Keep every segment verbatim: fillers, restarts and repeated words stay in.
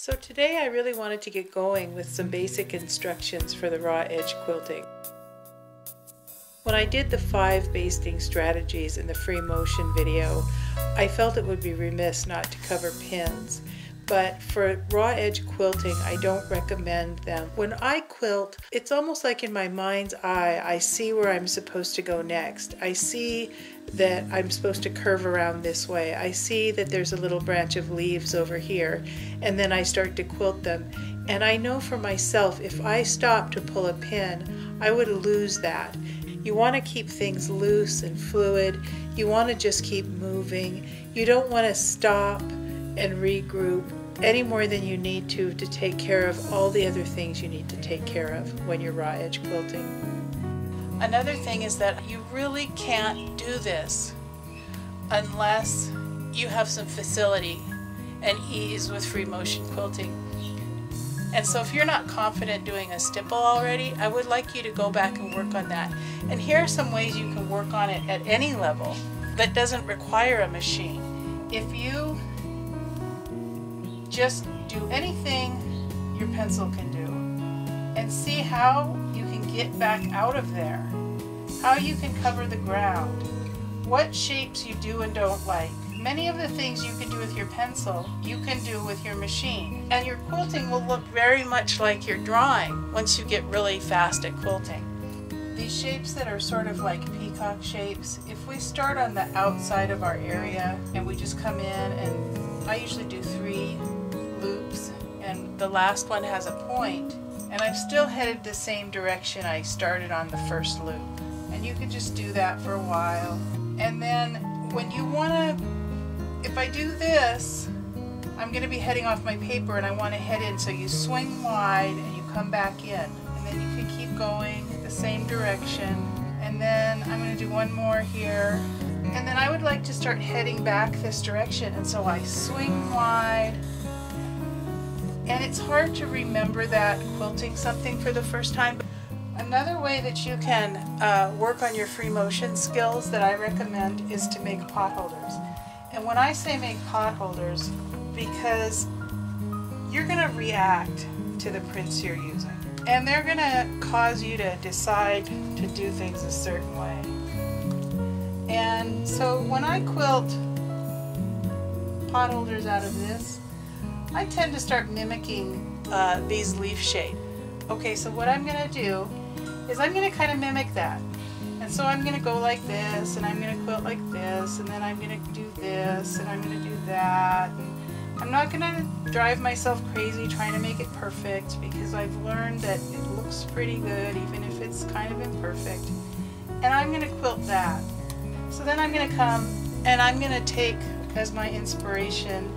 So today I really wanted to get going with some basic instructions for the raw edge quilting. When I did the five basting strategies in the free motion video, I felt it would be remiss not to cover pins. But for raw edge quilting, I don't recommend them. When I quilt, it's almost like in my mind's eye, I see where I'm supposed to go next. I see that I'm supposed to curve around this way. I see that there's a little branch of leaves over here, and then I start to quilt them. And I know for myself, if I stop to pull a pin, I would lose that. You want to keep things loose and fluid. You want to just keep moving. You don't want to stop and regroup any more than you need to to take care of all the other things you need to take care of when you're raw edge quilting. Another thing is that you really can't do this unless you have some facility and ease with free motion quilting. And so if you're not confident doing a stipple already, I would like you to go back and work on that. And here are some ways you can work on it at any level that doesn't require a machine. If you just do anything your pencil can do and see how you can get back out of there, how you can cover the ground, what shapes you do and don't like. Many of the things you can do with your pencil, you can do with your machine. And your quilting will look very much like your drawing once you get really fast at quilting. These shapes that are sort of like peacock shapes, if we start on the outside of our area and we just come in, and I usually do three loops and the last one has a point, and I'm still headed the same direction I started on the first loop. And you could just do that for a while. And then when you wanna, if I do this, I'm gonna be heading off my paper and I wanna head in. So you swing wide and you come back in. And then you can keep going the same direction. And then I'm gonna do one more here. And then I would like to start heading back this direction. And so I swing wide. And it's hard to remember that quilting something for the first time. Another way that you can uh, work on your free motion skills that I recommend is to make potholders. And when I say make potholders, because you're going to react to the prints you're using. And they're going to cause you to decide to do things a certain way. And so when I quilt potholders out of this, I tend to start mimicking uh, these leaf shape. Okay, so what I'm going to do is I'm going to kind of mimic that. And so I'm going to go like this, and I'm going to quilt like this, and then I'm going to do this, and I'm going to do that. And I'm not going to drive myself crazy trying to make it perfect, because I've learned that it looks pretty good even if it's kind of imperfect. And I'm going to quilt that. So then I'm going to come and I'm going to take as my inspiration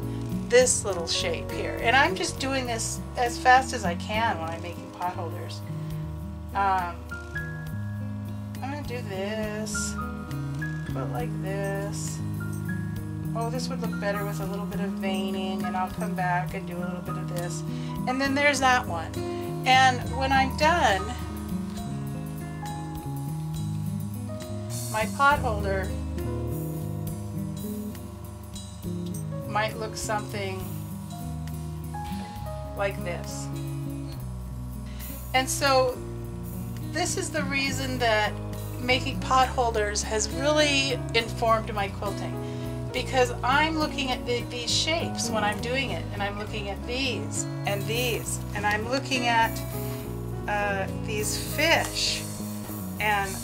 this little shape here, and I'm just doing this as fast as I can when I'm making potholders. Um, I'm going to do this, put like this. Oh, this would look better with a little bit of veining, and I'll come back and do a little bit of this. And then there's that one. And when I'm done, my potholder might look something like this. And so this is the reason that making potholders has really informed my quilting, because I'm looking at the, these shapes when I'm doing it, and I'm looking at these and these, and I'm looking at uh, these fish. And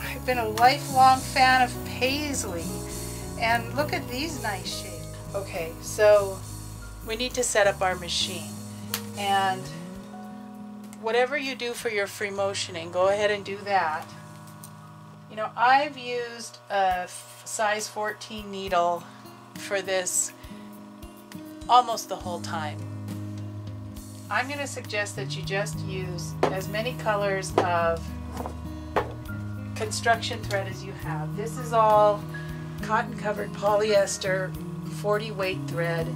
I've been a lifelong fan of paisley, and look at these nice shapes. Okay, so we need to set up our machine, and whatever you do for your free motioning, go ahead and do that. You know, I've used a size fourteen needle for this almost the whole time. I'm going to suggest that you just use as many colors of construction thread as you have. This is all cotton covered polyester forty weight thread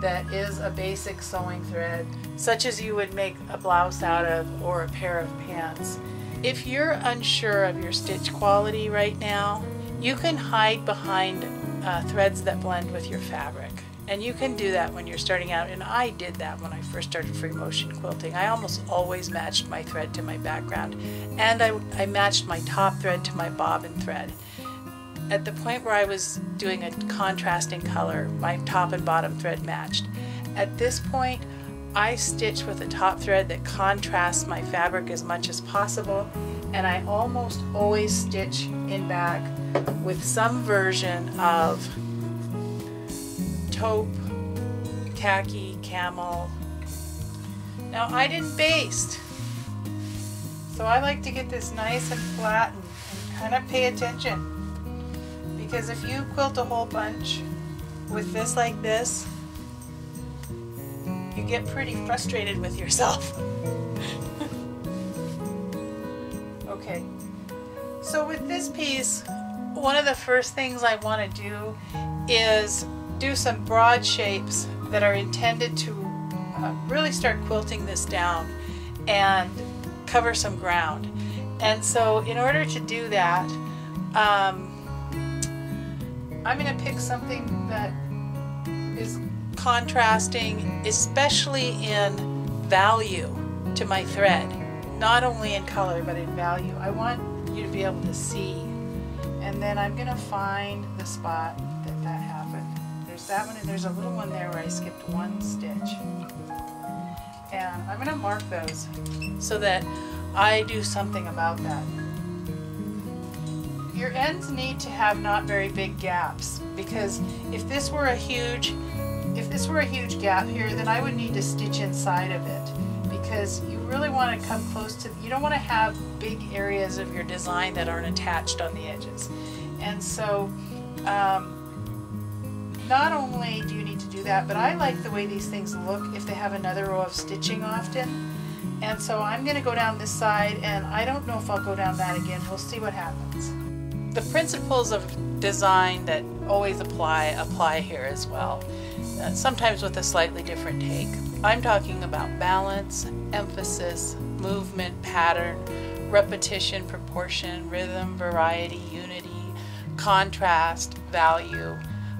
that is a basic sewing thread, such as you would make a blouse out of or a pair of pants. If you're unsure of your stitch quality right now, you can hide behind uh, threads that blend with your fabric. And you can do that when you're starting out, and I did that when I first started free motion quilting. I almost always matched my thread to my background, and I, I matched my top thread to my bobbin thread. At the point where I was doing a contrasting color, my top and bottom thread matched. At this point, I stitch with a top thread that contrasts my fabric as much as possible, and I almost always stitch in back with some version of taupe, khaki, camel. Now I didn't baste, so I like to get this nice and flat and, and kind of pay attention, because if you quilt a whole bunch with this like this, you get pretty frustrated with yourself. Okay, so with this piece, one of the first things I want to do is do some broad shapes that are intended to uh, really start quilting this down and cover some ground. And so in order to do that, um, I'm going to pick something that is contrasting, especially in value to my thread, not only in color but in value. I want you to be able to see, and then I'm going to find the spot that that happened. There's that one, and there's a little one there where I skipped one stitch, and I'm going to mark those so that I do something about that. Your ends need to have not very big gaps, because if this were a huge if this were a huge gap here, then I would need to stitch inside of it, because you really want to come close to, you don't want to have big areas of your design that aren't attached on the edges. And so um, not only do you need to do that, but I like the way these things look if they have another row of stitching often. And so I'm going to go down this side, and I don't know if I'll go down that again. We'll see what happens. The principles of design that always apply, apply here as well, sometimes with a slightly different take. I'm talking about balance, emphasis, movement, pattern, repetition, proportion, rhythm, variety, unity, contrast, value.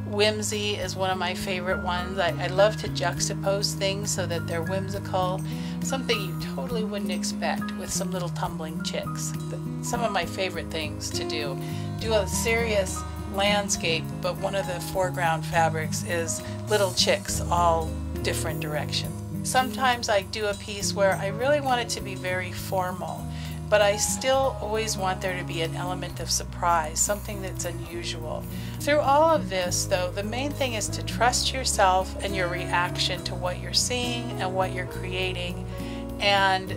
Whimsy is one of my favorite ones. I, I love to juxtapose things so that they're whimsical, something you totally wouldn't expect, with some little tumbling chicks. Some of my favorite things to do. Do a serious landscape, but one of the foreground fabrics is little chicks, all different directions. Sometimes I do a piece where I really want it to be very formal, but I still always want there to be an element of surprise, something that's unusual. Through all of this, though, the main thing is to trust yourself and your reaction to what you're seeing and what you're creating. And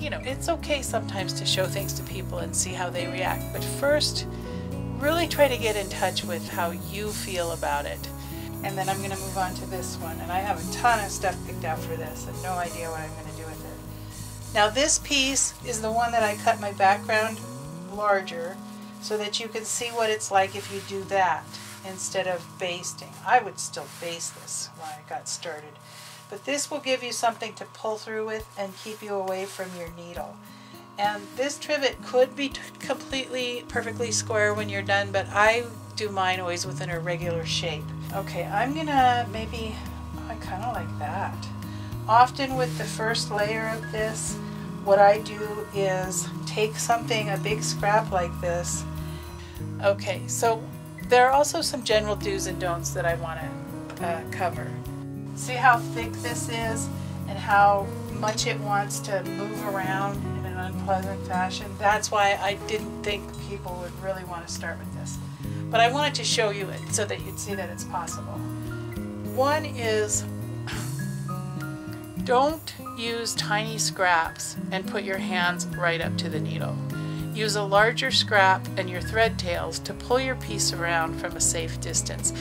you know, it's okay sometimes to show things to people and see how they react, but first really try to get in touch with how you feel about it. And then I'm going to move on to this one, and I have a ton of stuff picked out for this and no idea what I'm going to do with it. Now this piece is the one that I cut my background larger so that you can see what it's like if you do that instead of basting. I would still baste this when I got started, but this will give you something to pull through with and keep you away from your needle. And this trivet could be completely, perfectly square when you're done, but I do mine always with an irregular shape. Okay, I'm gonna maybe, I kind of like that. Often with the first layer of this, what I do is take something, a big scrap like this. Okay, so there are also some general do's and don'ts that I want to uh, cover. See how thick this is and how much it wants to move around in an unpleasant fashion. That's why I didn't think people would really want to start with this. But I wanted to show you it so that you'd see that it's possible. One is, don't use tiny scraps and put your hands right up to the needle. Use a larger scrap and your thread tails to pull your piece around from a safe distance.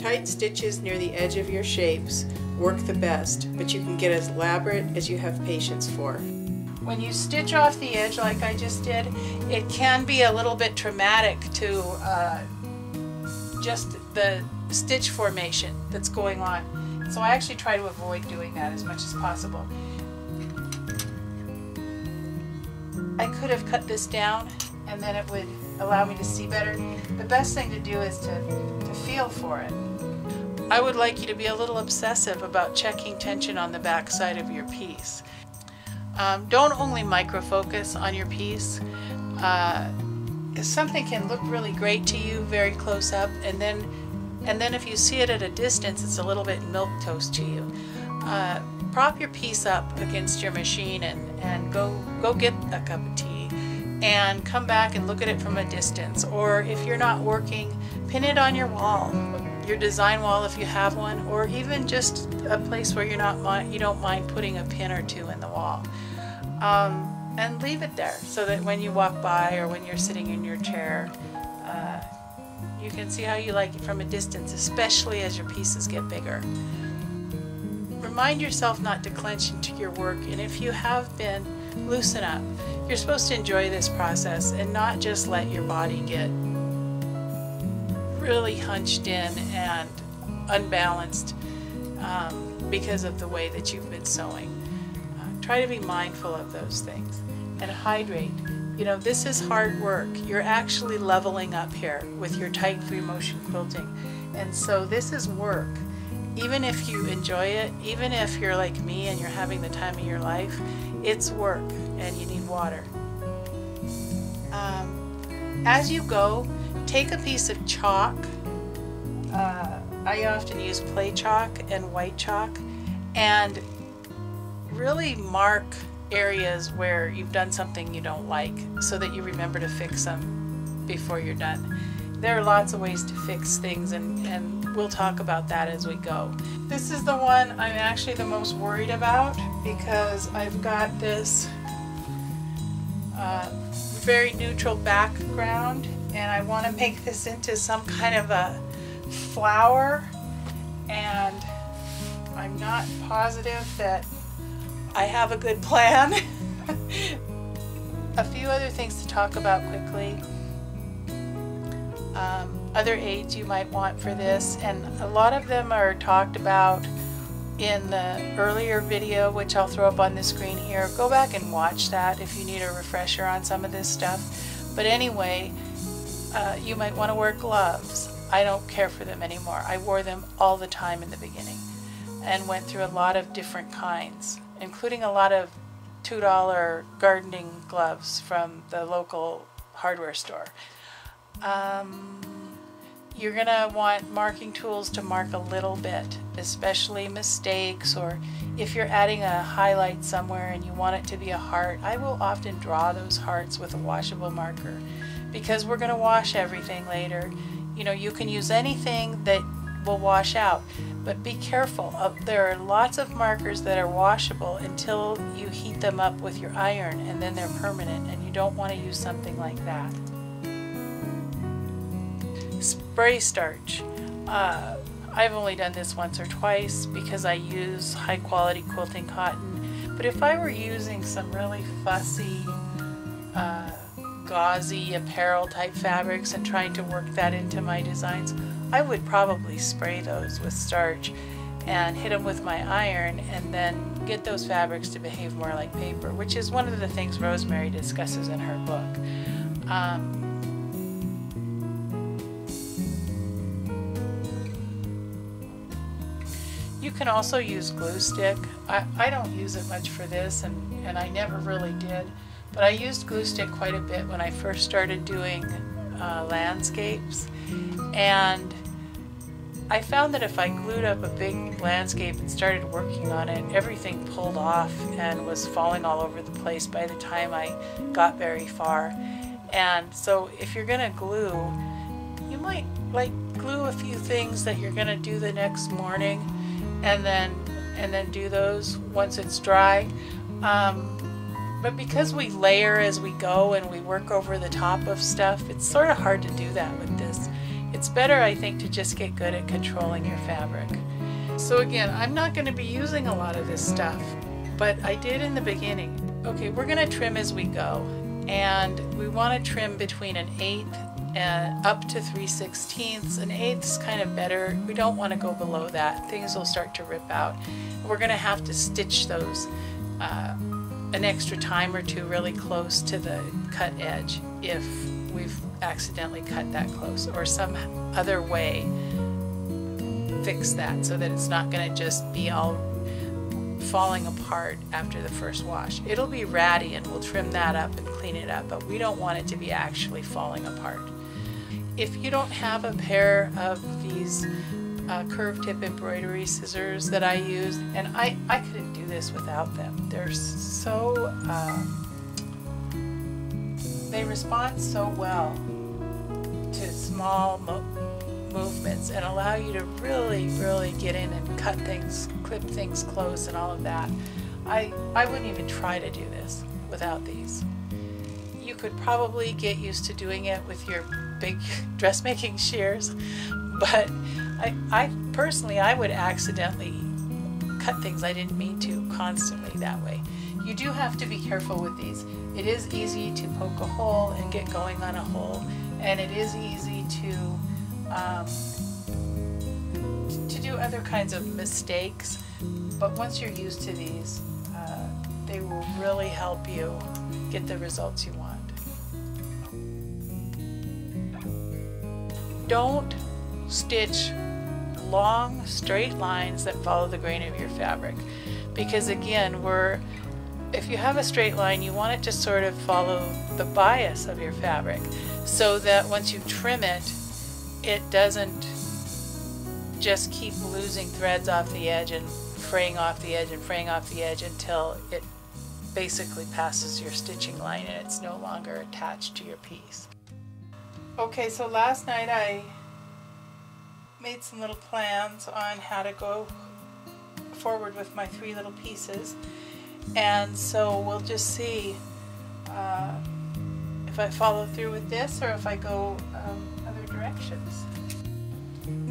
Tight stitches near the edge of your shapes work the best, but you can get as elaborate as you have patience for. When you stitch off the edge like I just did, it can be a little bit traumatic to uh, just the stitch formation that's going on. So I actually try to avoid doing that as much as possible. I could have cut this down and then it would allow me to see better. The best thing to do is to, to feel for it. I would like you to be a little obsessive about checking tension on the back side of your piece. Um, don't only micro focus on your piece. Uh, something can look really great to you very close up, and then and then if you see it at a distance, it's a little bit milquetoast to you. Uh, prop your piece up against your machine and, and go, go get a cup of tea and come back and look at it from a distance. Or if you're not working, pin it on your wall, your design wall if you have one, or even just a place where you're not you don't mind putting a pin or two in the wall, um, and leave it there so that when you walk by or when you're sitting in your chair, uh, you can see how you like it from a distance, especially as your pieces get bigger. Remind yourself not to clench into your work, and if you have been, loosen up. You're supposed to enjoy this process and not just let your body get really hunched in and unbalanced um, because of the way that you've been sewing. Uh, try to be mindful of those things and hydrate. You know, this is hard work. You're actually leveling up here with your tight free motion quilting, and so this is work. Even if you enjoy it, even if you're like me and you're having the time of your life, it's work and you need water. Um, as you go, take a piece of chalk. Uh, I often use play chalk and white chalk, and really mark areas where you've done something you don't like so that you remember to fix them before you're done. There are lots of ways to fix things, and, and we'll talk about that as we go. This is the one I'm actually the most worried about because I've got this uh, very neutral background, and I want to make this into some kind of a flower, and I'm not positive that I have a good plan. A few other things to talk about quickly. Um, other aids you might want for this, and a lot of them are talked about in the earlier video, which I'll throw up on the screen here. Go back and watch that if you need a refresher on some of this stuff. But anyway, Uh, you might want to wear gloves. I don't care for them anymore. I wore them all the time in the beginning and went through a lot of different kinds, including a lot of two dollar gardening gloves from the local hardware store. Um, you're going to want marking tools to mark a little bit, especially mistakes, or if you're adding a highlight somewhere and you want it to be a heart. I will often draw those hearts with a washable marker, because we're going to wash everything later. You know, you can use anything that will wash out, but be careful. Uh, there are lots of markers that are washable until you heat them up with your iron, and then they're permanent, and you don't want to use something like that. Spray starch. Uh, I've only done this once or twice because I use high quality quilting cotton, but if I were using some really fussy, uh, gauzy apparel type fabrics and trying to work that into my designs, I would probably spray those with starch and hit them with my iron and then get those fabrics to behave more like paper, which is one of the things Rosemary discusses in her book. Um, you can also use glue stick. I, I don't use it much for this, and, and I never really did. But I used glue stick quite a bit when I first started doing uh, landscapes, and I found that if I glued up a big landscape and started working on it, everything pulled off and was falling all over the place by the time I got very far. And so if you're gonna glue, you might like glue a few things that you're gonna do the next morning, and then and then do those once it's dry. Um, But because we layer as we go and we work over the top of stuff, it's sort of hard to do that with this. It's better, I think, to just get good at controlling your fabric. So again, I'm not going to be using a lot of this stuff, but I did in the beginning. Okay, we're going to trim as we go, and we want to trim between an eighth and up to three sixteenths. An eighth's kind of better. We don't want to go below that. Things will start to rip out. We're going to have to stitch those uh, an extra time or two really close to the cut edge if we've accidentally cut that close, or some other way fix that so that it's not going to just be all falling apart after the first wash. It'll be ratty and we'll trim that up and clean it up, but we don't want it to be actually falling apart. If you don't have a pair of these Uh, curved tip embroidery scissors that I use, and I, I couldn't do this without them. They're so, um, they respond so well to small mo movements and allow you to really, really get in and cut things, clip things close and all of that. I, I wouldn't even try to do this without these. You could probably get used to doing it with your big dressmaking shears, but I, I personally, I would accidentally cut things I didn't mean to constantly that way. You do have to be careful with these. It is easy to poke a hole and get going on a hole, and it is easy to um, to do other kinds of mistakes. But once you're used to these, uh, they will really help you get the results you want. Don't stitch long straight lines that follow the grain of your fabric, because again, we're if you have a straight line, you want it to sort of follow the bias of your fabric so that once you trim it, it doesn't just keep losing threads off the edge and fraying off the edge and fraying off the edge until it basically passes your stitching line and it's no longer attached to your piece. Okay, so last night I made some little plans on how to go forward with my three little pieces, and so we'll just see uh, if I follow through with this or if I go um, other directions.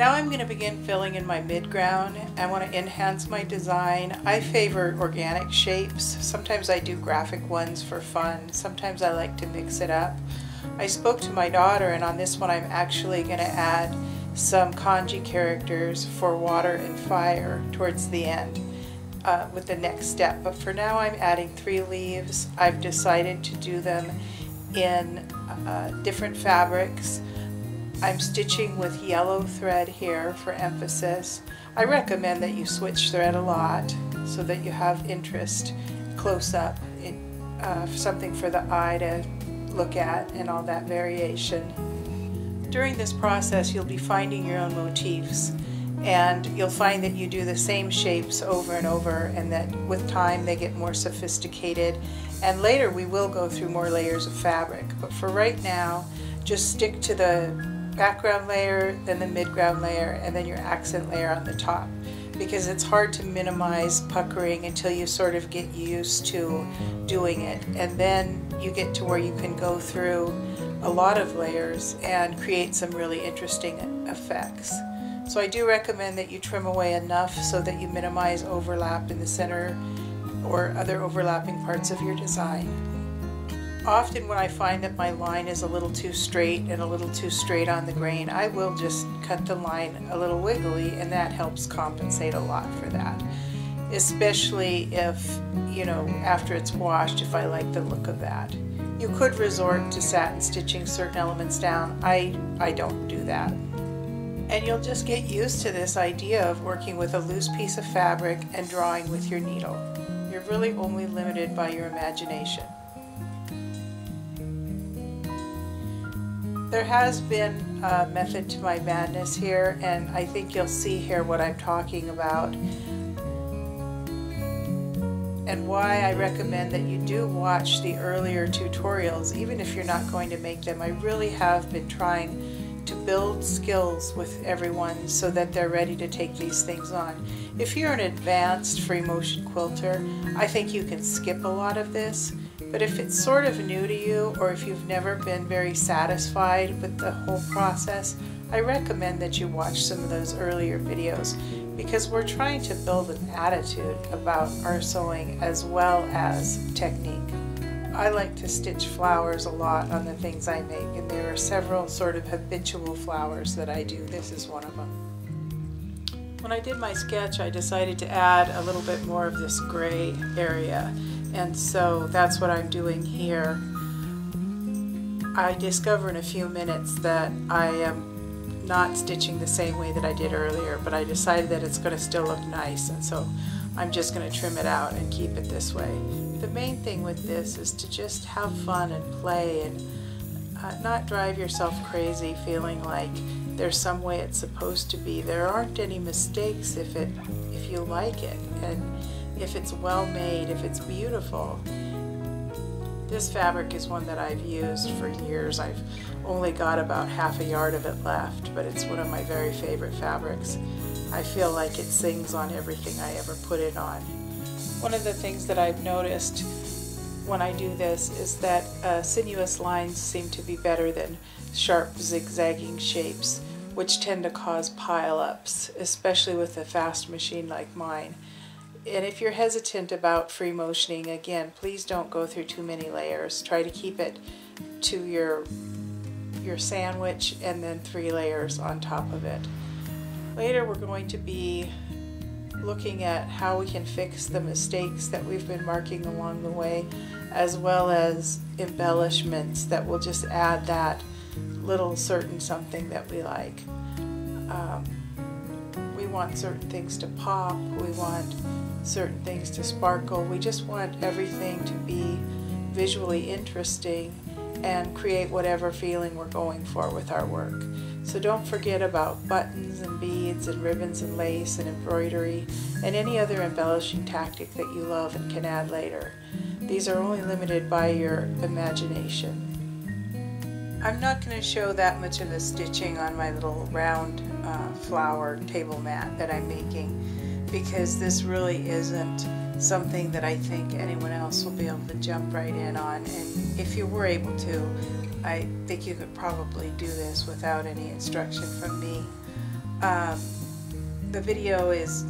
Now I'm going to begin filling in my midground. I want to enhance my design. I favor organic shapes. Sometimes I do graphic ones for fun. Sometimes I like to mix it up. I spoke to my daughter, and on this one I'm actually going to add some kanji characters for water and fire towards the end uh, with the next step. But for now I'm adding three leaves. I've decided to do them in uh, different fabrics. I'm stitching with yellow thread here for emphasis. I recommend that you switch thread a lot so that you have interest close up, it, uh, something for the eye to look at and all that variation. During this process, you'll be finding your own motifs, and you'll find that you do the same shapes over and over, and that with time they get more sophisticated, and later we will go through more layers of fabric. But for right now, just stick to the background layer, then the midground layer, and then your accent layer on the top, because it's hard to minimize puckering until you sort of get used to doing it, and then you get to where you can go through a lot of layers and create some really interesting effects. So I do recommend that you trim away enough so that you minimize overlap in the center or other overlapping parts of your design. Often when I find that my line is a little too straight and a little too straight on the grain, I will just cut the line a little wiggly, and that helps compensate a lot for that. Especially if, you know, after it's washed, if I like the look of that. You could resort to satin stitching certain elements down. I, I don't do that. And you'll just get used to this idea of working with a loose piece of fabric and drawing with your needle. You're really only limited by your imagination. There has been a method to my madness here, and I think you'll see here what I'm talking about, and why I recommend that you do watch the earlier tutorials, even if you're not going to make them. I really have been trying to build skills with everyone so that they're ready to take these things on. If you're an advanced free motion quilter, I think you can skip a lot of this, but if it's sort of new to you, or if you've never been very satisfied with the whole process, I recommend that you watch some of those earlier videos, because we're trying to build an attitude about our sewing as well as technique. I like to stitch flowers a lot on the things I make, and there are several sort of habitual flowers that I do. This is one of them. When I did my sketch, I decided to add a little bit more of this gray area, and so that's what I'm doing here. I discover in a few minutes that I am not stitching the same way that I did earlier, but I decided that it's going to still look nice, and so I'm just going to trim it out and keep it this way. The main thing with this is to just have fun and play and uh, not drive yourself crazy feeling like there's some way it's supposed to be. There aren't any mistakes if it if you like it and if it's well made, if it's beautiful. This fabric is one that I've used for years. I've only got about half a yard of it left, but it's one of my very favorite fabrics. I feel like it sings on everything I ever put it on. One of the things that I've noticed when I do this is that uh, sinuous lines seem to be better than sharp zigzagging shapes, which tend to cause pile-ups, especially with a fast machine like mine. And if you're hesitant about free motioning, again, please don't go through too many layers. Try to keep it to your, your sandwich and then three layers on top of it. Later we're going to be looking at how we can fix the mistakes that we've been marking along the way, as well as embellishments that will just add that little certain something that we like. Um, we want certain things to pop, we want certain things to sparkle. We just want everything to be visually interesting and create whatever feeling we're going for with our work. So don't forget about buttons and beads and ribbons and lace and embroidery and any other embellishing tactic that you love and can add later. These are only limited by your imagination. I'm not going to show that much of the stitching on my little round uh, flower table mat that I'm making, because this really isn't something that I think anyone else will be able to jump right in on, and if you were able to, I think you could probably do this without any instruction from me. Um, the video is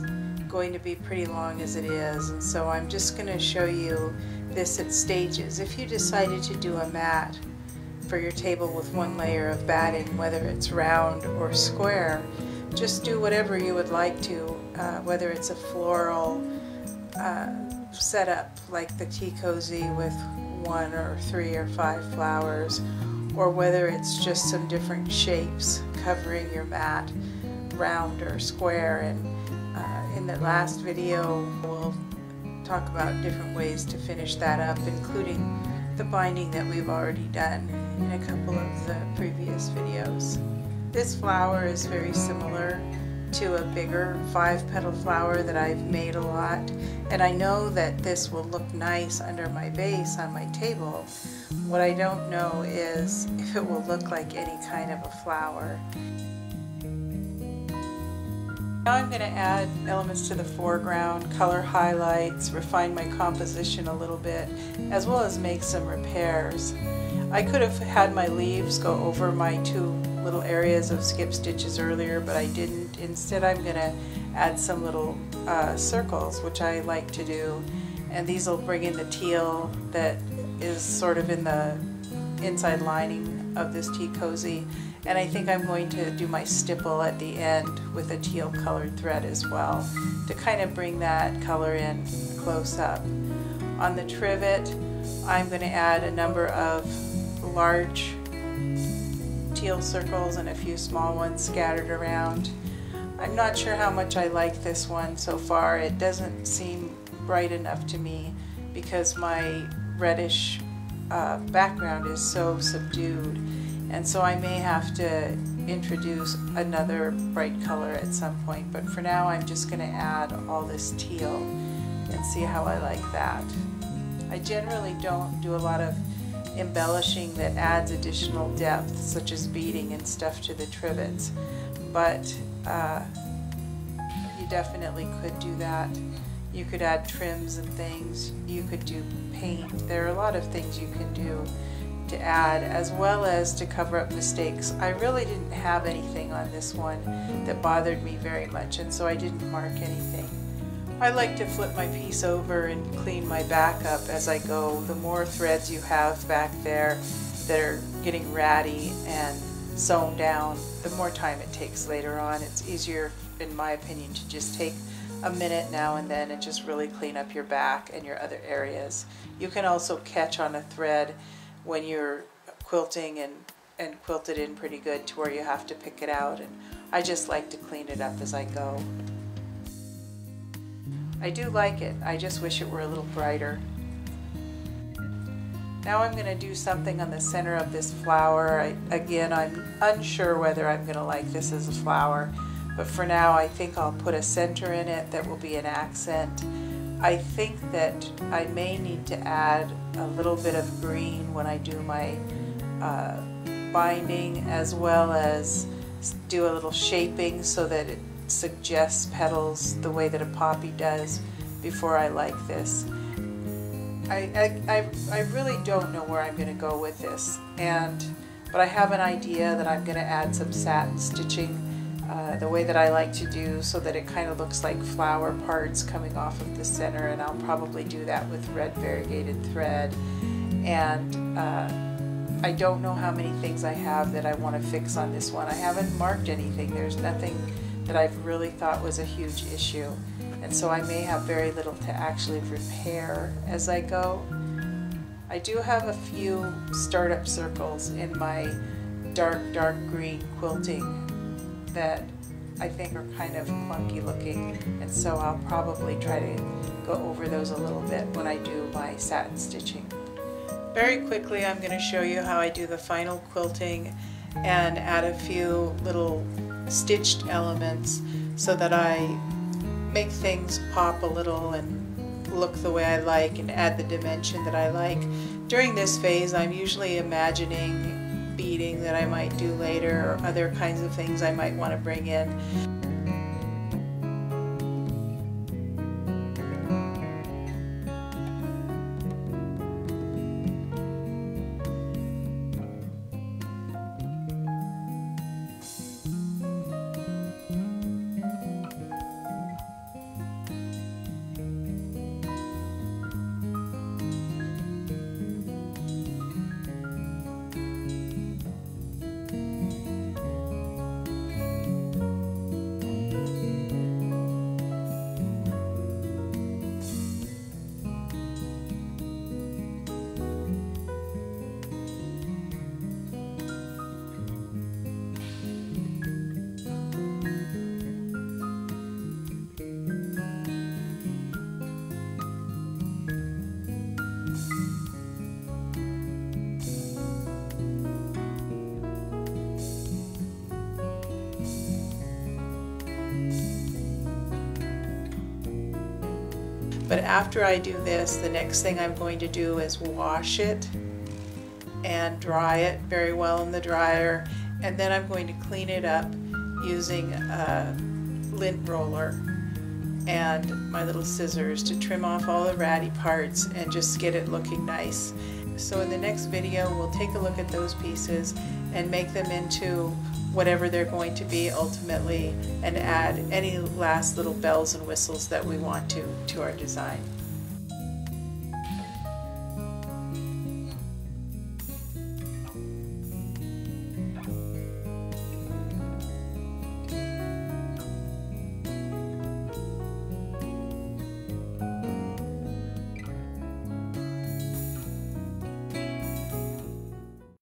going to be pretty long as it is, and so I'm just going to show you this at stages. If you decided to do a mat for your table with one layer of batting, whether it's round or square, just do whatever you would like to, uh, whether it's a floral uh, setup like the tea cozy with one or three or five flowers, or whether it's just some different shapes covering your mat, round or square. And uh, in the last video we'll talk about different ways to finish that up, including the binding that we've already done in a couple of the previous videos. This flower is very similar to a bigger five petal flower that I've made a lot, and I know that this will look nice under my vase on my table. What I don't know is if it will look like any kind of a flower. Now I'm going to add elements to the foreground, color highlights, refine my composition a little bit, as well as make some repairs. I could have had my leaves go over my two little areas of skip stitches earlier, but I didn't. Instead I'm going to add some little uh, circles, which I like to do, and these will bring in the teal that is sort of in the inside lining of this tea cozy, and I think I'm going to do my stipple at the end with a teal colored thread as well to kind of bring that color in close up. On the trivet I'm going to add a number of large teal circles and a few small ones scattered around. I'm not sure how much I like this one so far. It doesn't seem bright enough to me because my reddish uh, background is so subdued, and so I may have to introduce another bright color at some point, but for now I'm just going to add all this teal and see how I like that. I generally don't do a lot of embellishing that adds additional depth, such as beading and stuff, to the trivets, but uh, you definitely could do that. You could add trims and things, you could do paint. There are a lot of things you can do to add, as well as to cover up mistakes. I really didn't have anything on this one that bothered me very much, and so I didn't mark anything. I like to flip my piece over and clean my back up as I go. The more threads you have back there that are getting ratty and sewn down, the more time it takes later on. It's easier, in my opinion, to just take a minute now and then and just really clean up your back and your other areas. You can also catch on a thread when you're quilting and and quilt it in pretty good to where you have to pick it out, and I just like to clean it up as I go. I do like it, I just wish it were a little brighter. Now I'm going to do something on the center of this flower. I, again, I'm unsure whether I'm going to like this as a flower, but for now I think I'll put a center in it that will be an accent. I think that I may need to add a little bit of green when I do my uh, binding, as well as do a little shaping so that it suggests petals the way that a poppy does before I like this. I, I, I really don't know where I'm going to go with this, and but I have an idea that I'm going to add some satin stitching uh, the way that I like to do, so that it kind of looks like flower parts coming off of the center, and I'll probably do that with red variegated thread. And uh, I don't know how many things I have that I want to fix on this one. I haven't marked anything. There's nothing that I've really thought was a huge issue. And so I may have very little to actually repair as I go. I do have a few startup circles in my dark, dark green quilting that I think are kind of clunky looking, and so I'll probably try to go over those a little bit when I do my satin stitching. Very quickly I'm going to show you how I do the final quilting and add a few little stitched elements so that I make things pop a little and look the way I like and add the dimension that I like. During this phase I'm usually imagining beading that I might do later, or other kinds of things I might want to bring in. But after I do this, the next thing I'm going to do is wash it and dry it very well in the dryer, and then I'm going to clean it up using a lint roller and my little scissors to trim off all the ratty parts and just get it looking nice. So in the next video we'll take a look at those pieces and make them into whatever they're going to be ultimately, and add any last little bells and whistles that we want to to our design.